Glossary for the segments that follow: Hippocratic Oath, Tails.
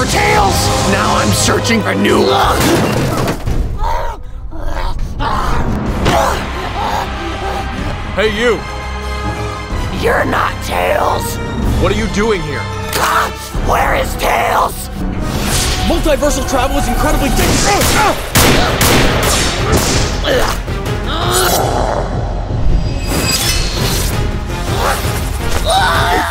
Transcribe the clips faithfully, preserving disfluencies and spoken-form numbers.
for Tails! Now I'm searching for new luck! Hey, you! You're not Tails! What are you doing here? Ah, where is Tails? Multiversal travel is incredibly dangerous! Where is Tails? Where is it? Tails!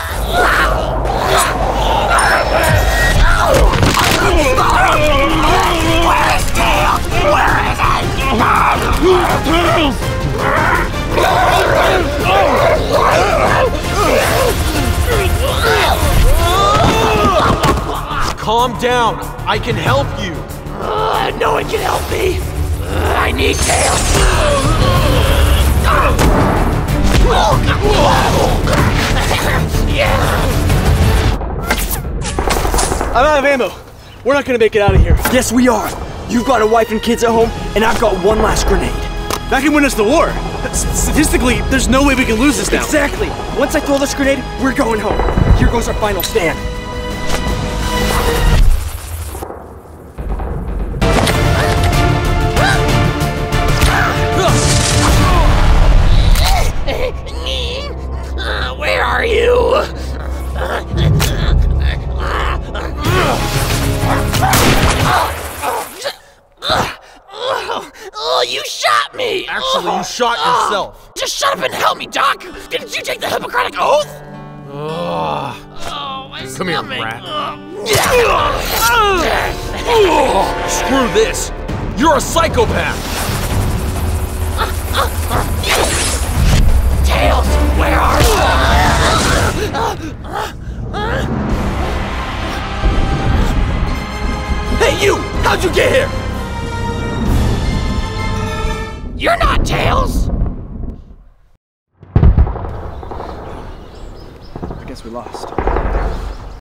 Calm down. I can help you. Uh, no one can help me. Uh, I need Tails. I'm out of ammo. We're not gonna make it out of here. Yes, we are. You've got a wife and kids at home, and I've got one last grenade. That can win us the war. Statistically, there's no way we can lose this now. Exactly. Once I throw this grenade, we're going home. Here goes our final stand. Where are you? Oh, you shot me! Actually, you shot yourself. Just shut up and help me, Doc! Didn't you take the Hippocratic Oath? Ugh. Oh, my stomach. Come here, rat. Ugh. Screw this! You're a psychopath! Tails, where are you? Hey, you! How'd you get here? You're not Tails! I guess we lost.